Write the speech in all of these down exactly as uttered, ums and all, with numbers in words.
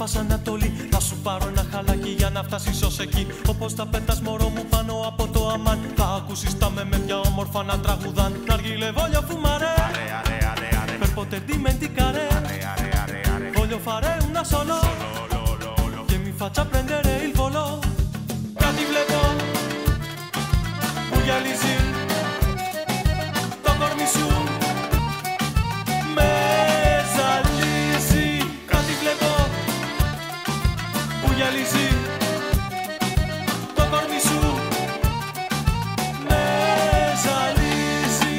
πας Ανατολή. Θα σου πάρω ένα χαλάκι για να φτάσεις ως εκεί. Όπως τα πέτας μωρό μου πάνω από το αμάν. Θα ακούσεις τα μεμέδια όμορφα να τραγουδάν. Να αργύλε βόλιο φουμαρέ, περ ποτέ ντιμεντικαρέ. Βόλιο φαρέ una solo, και μη φάτσα πρεντερε il volo. Κάτι βλέπω που γυαλίζει το κορμί σου. Το κορμί σου με ζαλίζει.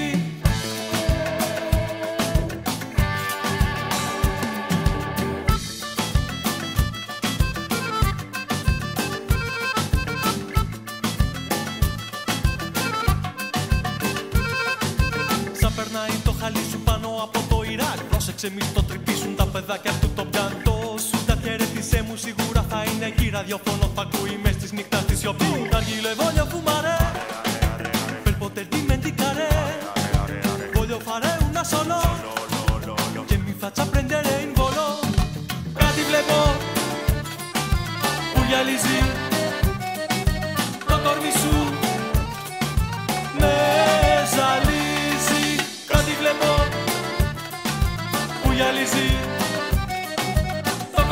Σαν περνάει το χαλί σου πάνω από το Ιράκ. Πρόσεξε μη στο τρυπήσουν τα παιδάκια του το πιάντο. Χαιρέτησέ μου, σίγουρα θα είναι εκεί. Ραδιοφωνό θα ακούει μες της νύχτας τη σιωπή. Αργύλε βόλιο φουμαρέ, περ ποτέ ντιμεντικαρέ. Βόλιο φαρέ una solo, και μη φάτσα πρendere in volo. Κάτι βλέπω που γυαλίζει το κορμί σου, με ζαλίζει. Κάτι βλέπω που γυαλίζει το κορμί σου, με ζαλίζει. Κάτι βλέπω που γυαλίζει το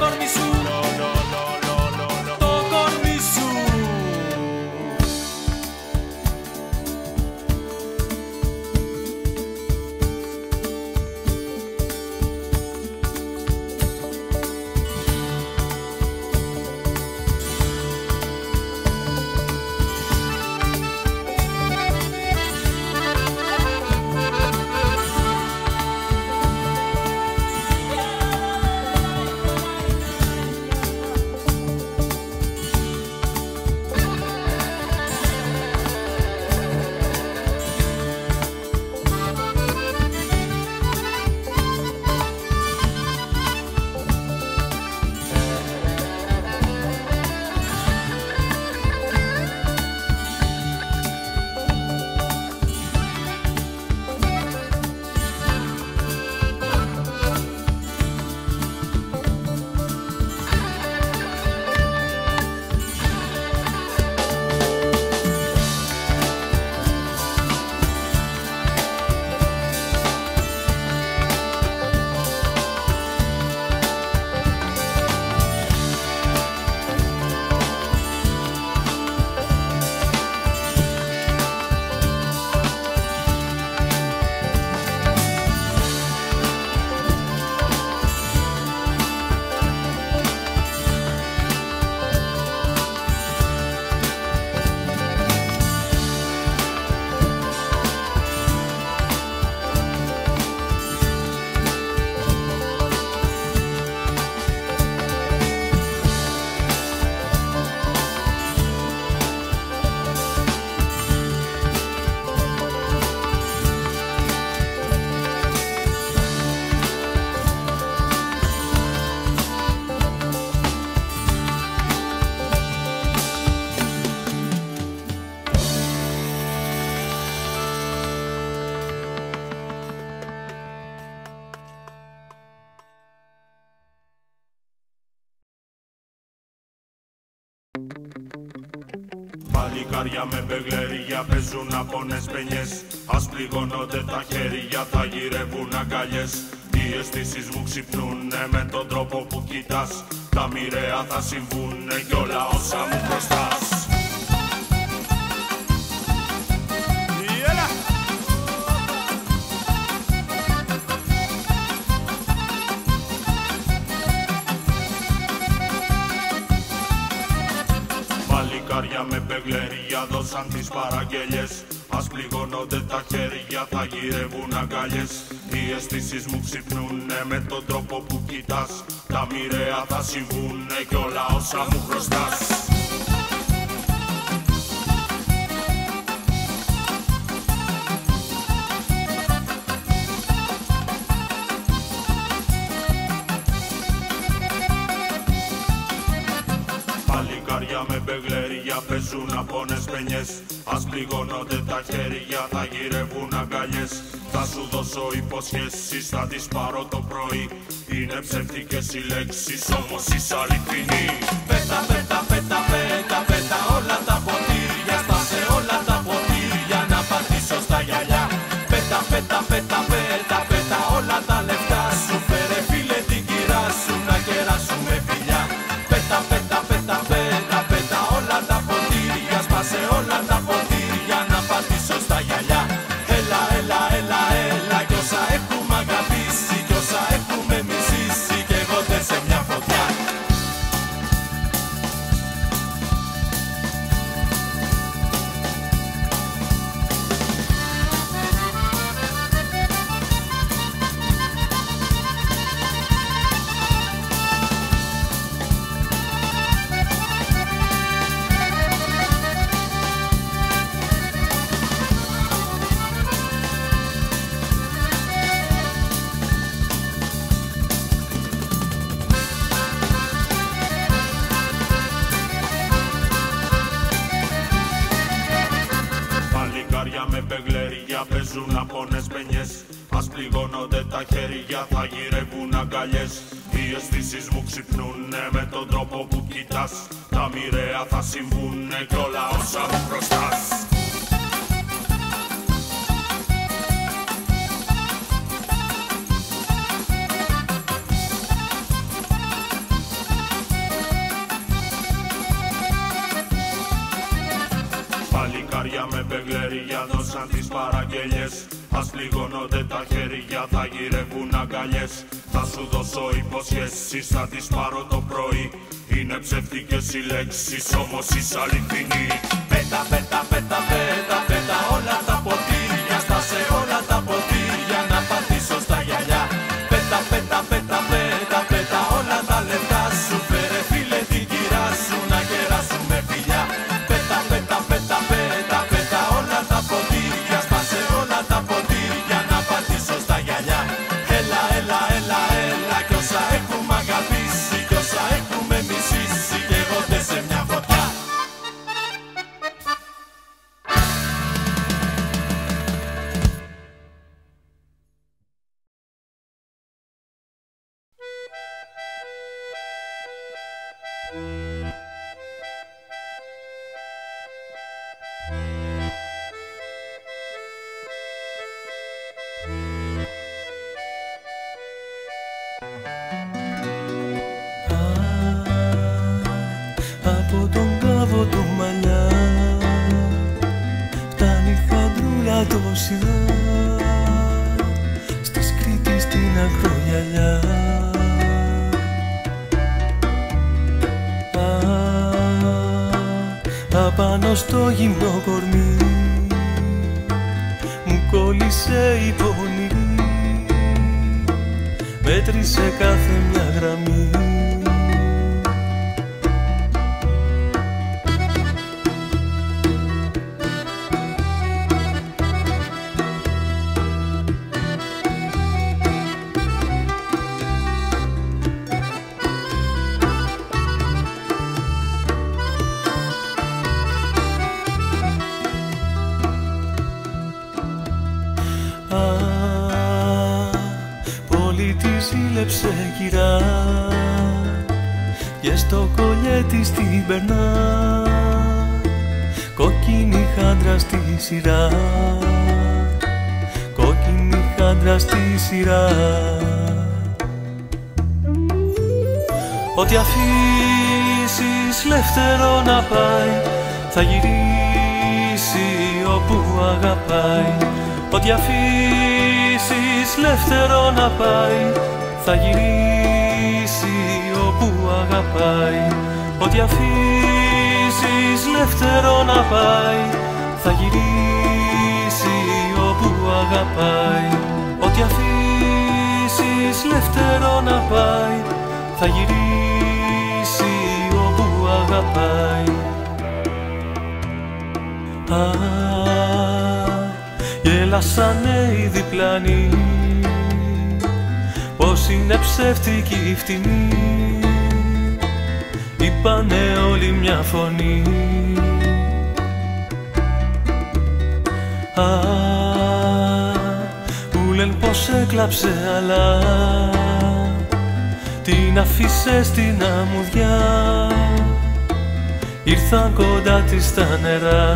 κορμί σου, το κορμί σου. Παλικάρια με μπεγλέρια παίζουν από νες παινιές. Ας πληγώνονται τα χέρια, θα γυρεύουν αγκαλιές. Οι αισθήσεις μου ξυπνούνε με τον τρόπο που κοιτάς. Τα μοιραία θα συμβούνε κι όλα όσα μου προστάς. Παλικάρια με μπεγλέρια δώσαν τις παραγγελιές. Ας πληγώνονται τα χέρια, θα γυρεύουν αγκαλιές. Οι αισθήσεις μου ξυπνούνε με τον τρόπο που κοιτάς. Τα μοιραία θα συμβούνε κι όλα όσα μου χρωστάς. χέρια με μπεγλέρια πέσουν από νες παινιές. Ας πληγώνονται τα χέρια, θα γυρεύουν αγκαλιές. Θα σου δώσω υποσχέσεις, θα τις πάρω το πρωί. Είναι ψεύτικες οι λέξεις, όμως είσαι αληθινή. Πέτα, πέτα, πέτα, πέτα, πέτα όλα τα ποτήρια. Σπάσε όλα τα ποτήρια, να πατήσω στα γυαλιά. Πέτα, πέτα, πέτα, πέτα, πέτα όλα τα λεφτά σου. Φέρε φίλε την κυρά σου, να κεράσουμε φιλιά. Πέτα, πέτα, πέτα, πέτα, πέτα όλα τα ποτήρια. Σπάσε όλα τα ποτήρια, να πατήσω στα γυαλιά. Έλα, έλα, έλα, έλα κι όσα έχουμε αγαπήσει, κι όσα έχουμε μισήσει, κι εγώ δεν σε μια φωτιά. Με μπεγλέρια παίζουν από νες παινιές. Ας πληγώνονται τα χέρια, θα γυρεύουν αγκαλιές. Οι αισθήσεις μου ξυπνούνε με τον τρόπο που κοιτάς. Τα μοιραία θα συμβούνε κι όλα όσα μου προστάς. Παλικάρια με μπεγλέρια δώσαν τις παραγγελιές. Ας πληγώνονται τα χέρια, θα γυρεύουν αγκαλιές. Θα σου δώσω υποσχέσεις, θα τις πάρω το πρωί. Είναι ψεύτικες οι λέξεις, όμως είσαι αληθινή. Πέτα, πέτα, πέτα, πέτα, πέτα όλα τα ποτήρια. Σπάσε όλα τα ποτήρια, να πατήσω στα γυαλιά. Πέτα, πέτα, πέτα, πέτα, πέτα όλα τα λεφτά σου. Φέρε φίλε την κυρά σου, να κεράσουμε φιλιά. Πέτα, πέτα, πέτα, πέτα, πέτα όλα τα ποτήρια. Σπάσε όλα τα ποτήρια, να πατήσω στα γυαλιά. Έλα, έλα, έλα, έλα κι όσα έχουμε αγαπήσει, κι όσα έχουμε μισήσει, καίγονται σε μια φωτιά. Από τον κλάβο του μαλλιά φτάνει χαντρούλα τόση. Στις Κρήτης την ακρογιαλιά. Απάνω στο γυμνό κορμί μου κόλλησε η πονή. Μέτρησε κάθε μια γραμμή. Ζήλεψε κυρά και στο κολλιέ της την περνά. Κόκκινη χάντρα στη σειρά. Κόκκινη χάντρα στη σειρά. Ό,τι αφήσεις λευτερό να πάει, θα γυρίσει όπου αγαπάει. Ό,τι αφήσεις λευτερό να πάει, θα γυρίσει όπου αγαπάει. Ό,τι αφήσεις λευτερό να πάει, θα γυρίσει όπου αγαπάει. Ό,τι αφήσεις λευτερό να πάει, θα γυρίσει όπου αγαπάει. Α, γέλασανε οι διπλανοί, πως είναι ψεύτικη η φτηνή. Η είπανε όλοι μια φωνή. Α, ούλεν πως έκλαψε, αλλά την αφήσε στην αμμουδιά. Ήρθαν κοντά της στα νερά.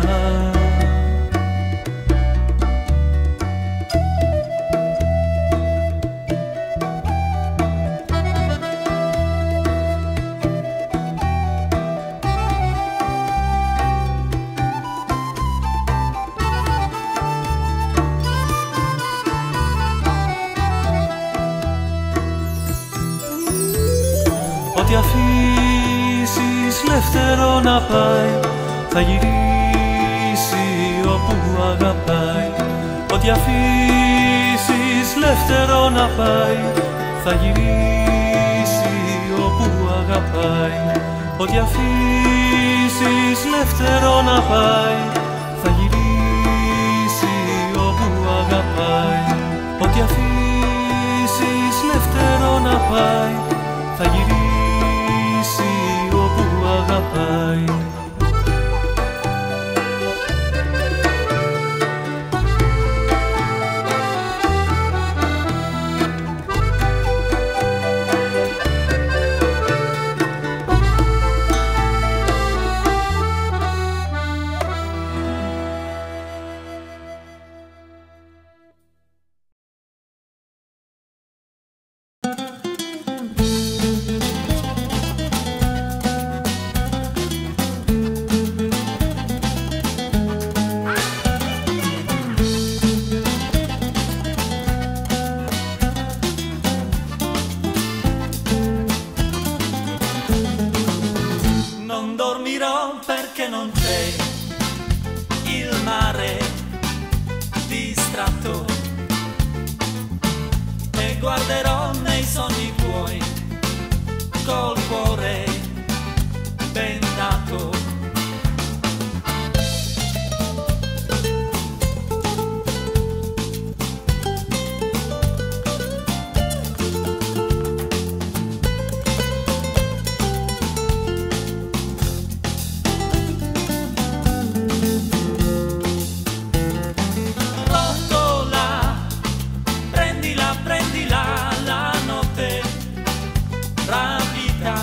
Ό,τι αφήσεις λευτερό να πάει, θα γυρίσει όπου αγαπάει. Ό,τι αφήσεις λευτερό να πάει, θα γυρίσει όπου αγαπάει. Ό,τι αφήσεις λευτερό να πάει, θα γυρίσει όπου αγαπάει. Ό,τι αφήσεις λευτερό να πάει, θα γυρίσει. Prendila, la notte rapida.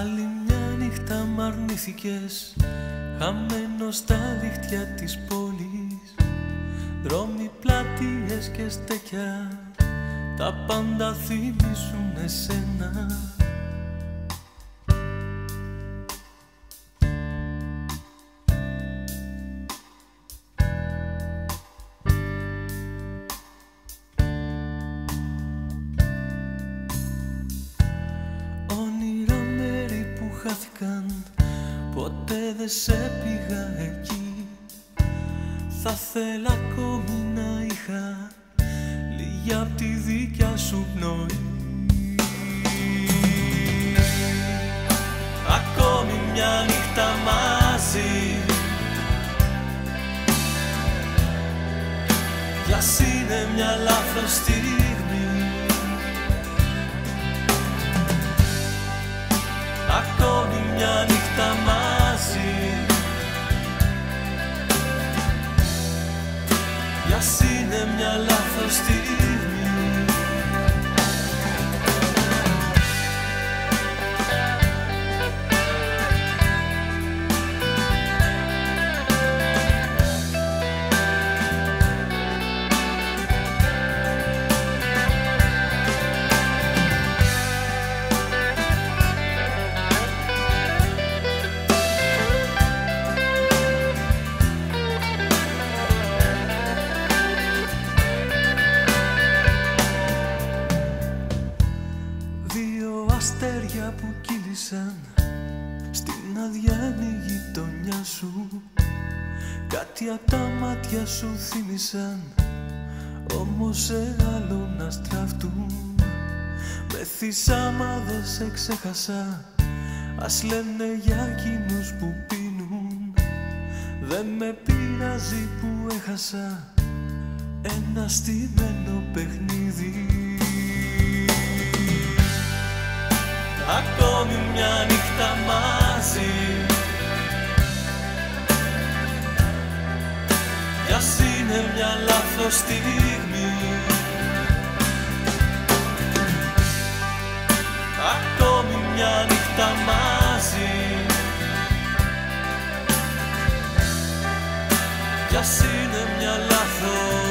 Άλλη μια νύχτα μ' αρνηθηκες, χαμένος στα δίχτυα της πόλης. Δρόμοι, πλατείες και στέκια, τα πάντα θυμίζουν εσένα. Ποτέ δε σε πήγα εκεί. Θα θέλα ακόμη να είχα λίγη απ' τη δικιά σου πνοή. Ακόμη μια νύχτα μαζί, κι ας είναι μια λάθος στιγμή. Ακόμη μια νύχτα μαζί, κι ας είναι μια λάθος στιγμή. Αστέρια που κύλησαν στην αδιανή γειτονιά σου, κάτι απ' τα μάτια σου θύμισαν, όμως σε άλλον αστράφτουν. Μεθυσάμαδες σε ξέχασα, ας λένε για εκείνους που πίνουν. Δεν με πειράζει που έχασα ένα στημένο παιχνίδι. Ακόμη μια νύχτα μαζί, κι ας είναι μια λάθος στιγμή. Ακόμη μια νύχτα μαζί, κι ας είναι μια λάθος.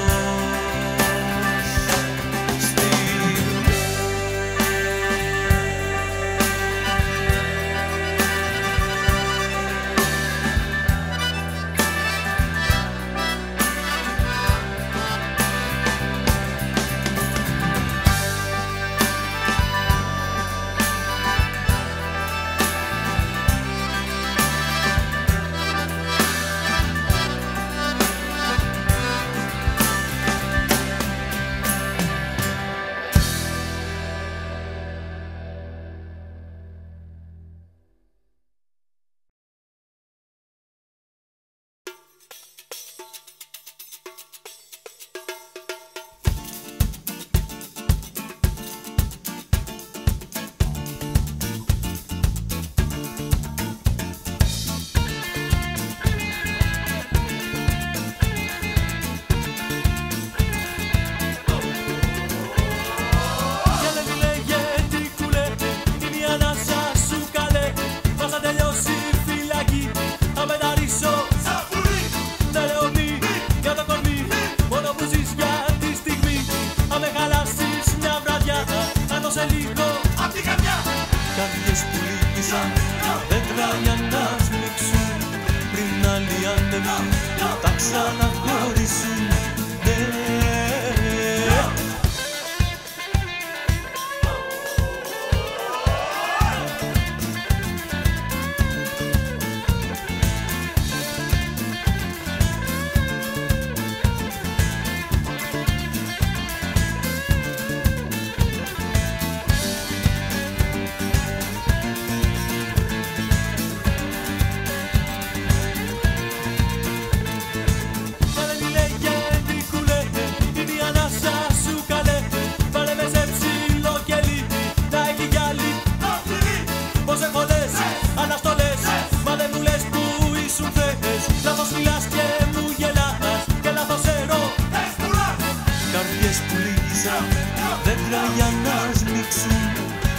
μοίρα για να σμίξουν,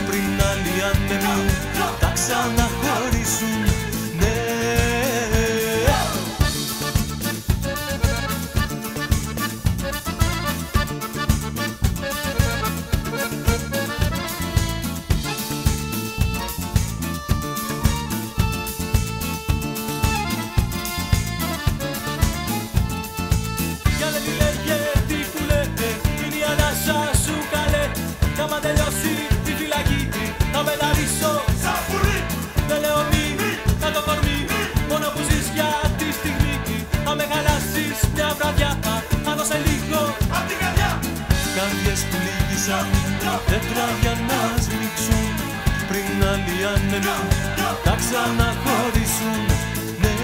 πριν άλλοι ανέμουν τα ξαναχωρίσουν. Ναι. Καρδιές που λύγησαν, δέντρα για να σμίξουν, πριν άλλοι ανέμουν τα ξαναχωρίσουν. Ναι.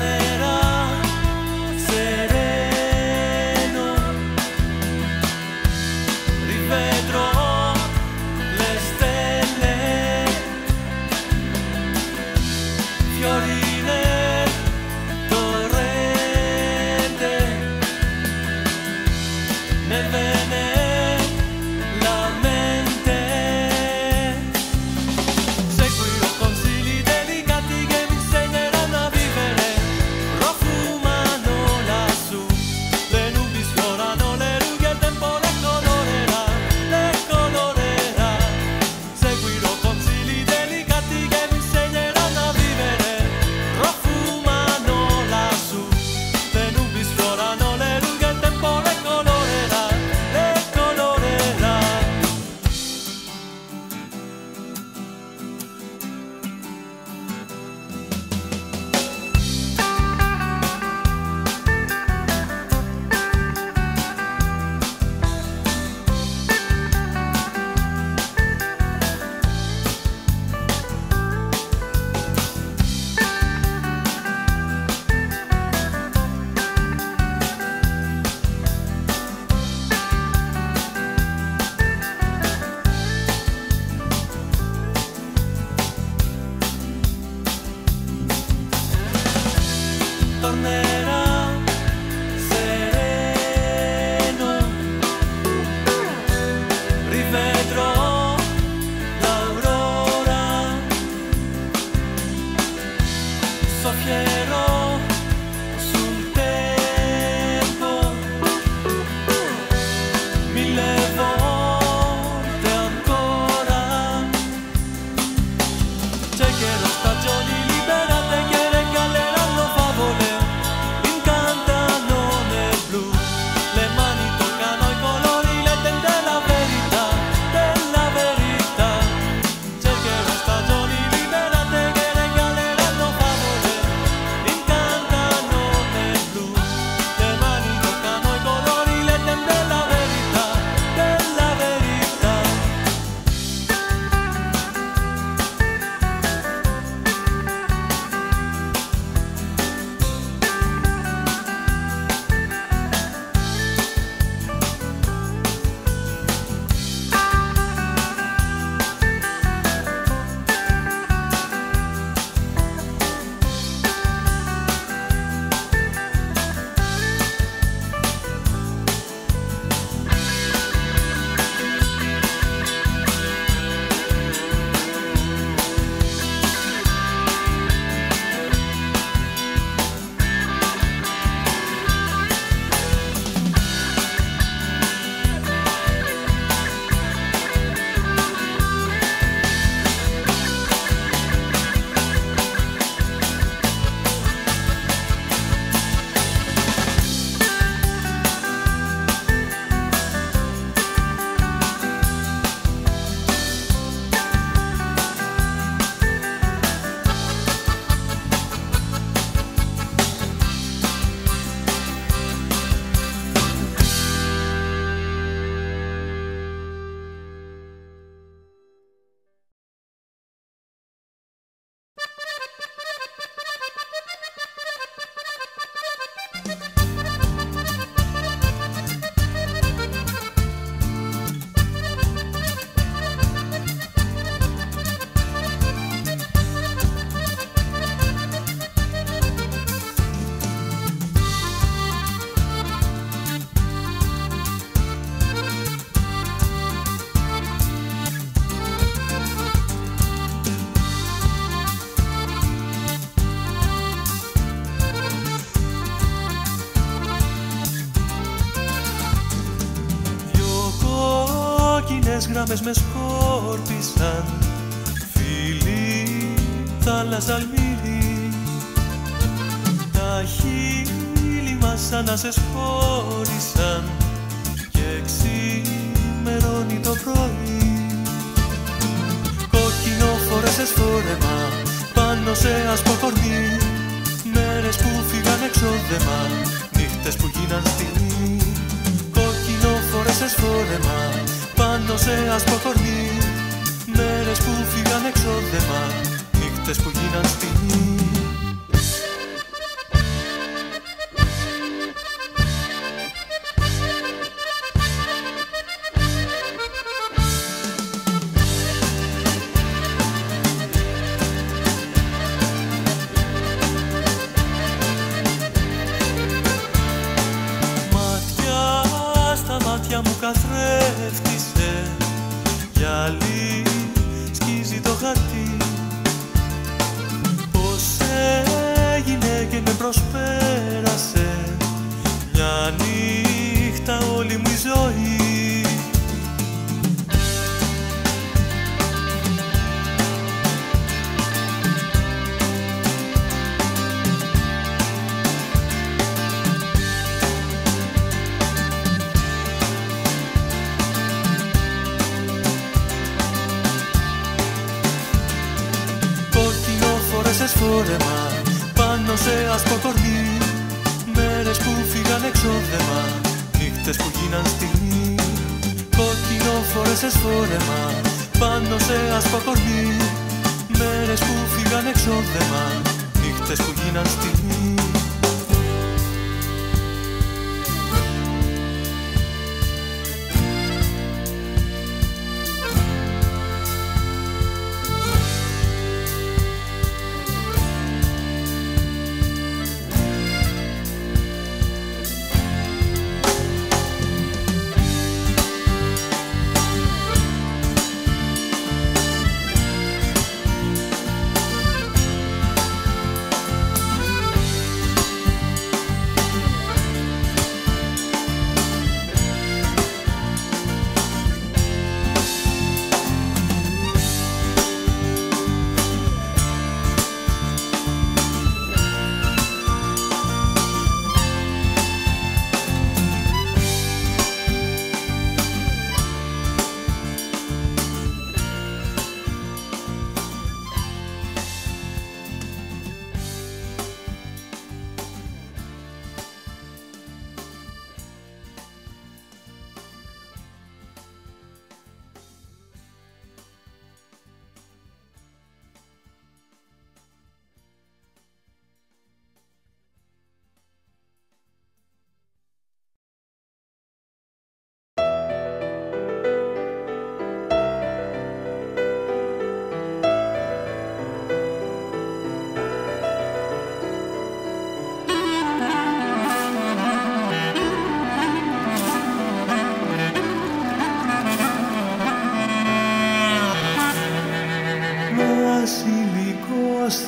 Bye. Καυτές γραμμές με σκόρπισαν, φίλοι θάλασσα αλμύρι. Τα χείλη μας ανασεσχώρησαν και ξημερώνει το πρωί. Κόκκινο φορέσες φόρεμα πάνω σε άσπρο κορμί, μέρες που φύγαν εξόδεμα, νύχτες που γίναν στιγμή. Κόκκινο φορέσες φόρεμα πάνω σε άσπρο κορμί, μέρες που φύγαν εξόδεμα, νύχτες που γίναν στιγμή. Μάτια μου καθρέφτησε, γυαλί σκίζει το χαρτί. Πώς έγινε και με προσπέρασε μια νύχτα όλη μου η ζωή. Φόρεμα, πάνω σε άσπρο κορμί, μέρες που φύγαν εξόδεμα, νύχτες που γίναν στιγμή. Κόκκινο φορέσες φόρεμα, πάνω σε άσπρο κορμί, μέρες που φύγαν εξόδεμα, νύχτες που γίναν στιγμή.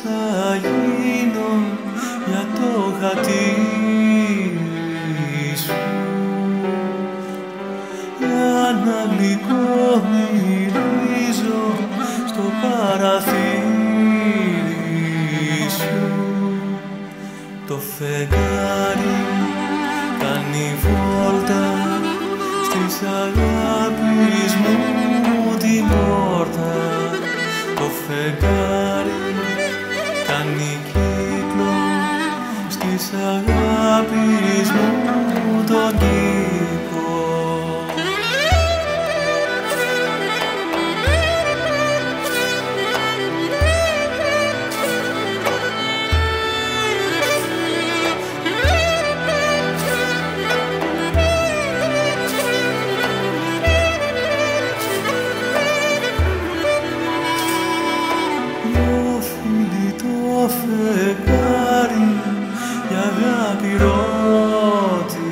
Θα γίνω για το χατί σου, για να γλυκομυρίζω στο παραθύρι σου. Το φεγγάρι κάνει βόλτα στις αγάπης μου την πόρτα. Το φεγγάρι κάνει κύκλο στις αγάπης μου τον κήπο. Φεγγάρι η αγάπη ρώτησα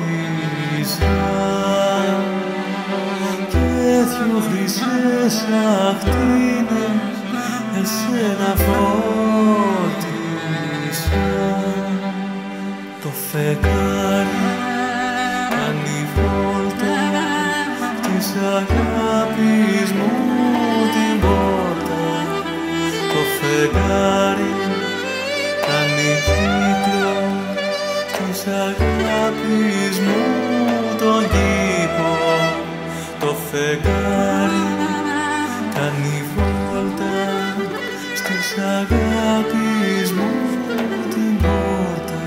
και δυο χρυσές ακτίνες εσένα φώτισα. Το φεγγάρι κάνει βόλτα της αγάπης ζωής μου τον κήπο, το φεγγάρι κάνει βόλτα στις αγάπης μου την πόρτα.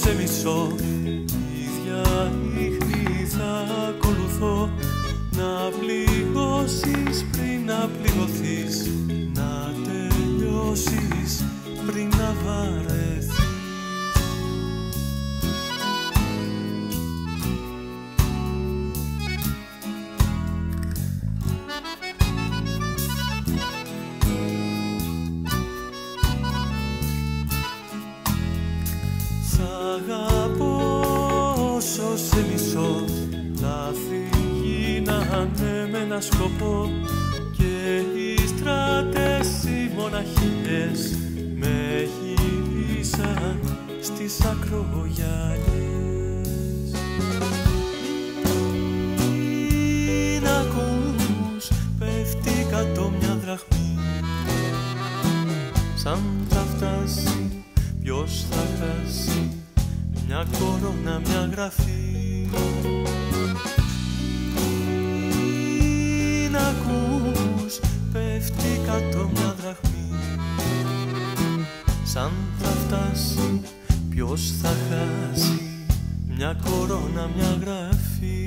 Σε μισώ, ίδια νύχτη θα ακολουθώ. Να πληγώσεις πριν να πληγωθείς, να τελειώσεις πριν να βαρεθείς. Σε μισώ, λάθη γίνανε με ένα σκοπό και οι στράτες οι μοναχικές με γύρισαν στις ακρογιαλιές. Μην ακούς, πέφτει κάτω μια δραχμή, σαν θα φτάσει ποιος θα χάσει, μια κορώνα, μια γραφή. Μην ακούς, πέφτει κάτω μια δραχμή, σαν θα φτάσει ποιος θα χάσει, μια κορώνα, μια γραφή.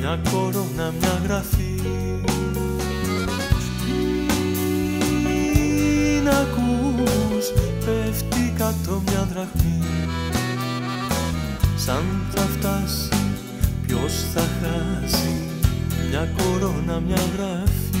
Μια κορώνα, μια γραφή. κάτω μια δραχμή. Σαν θα φτάσει, ποιος θα χάσει μια κορώνα, μια γραφή.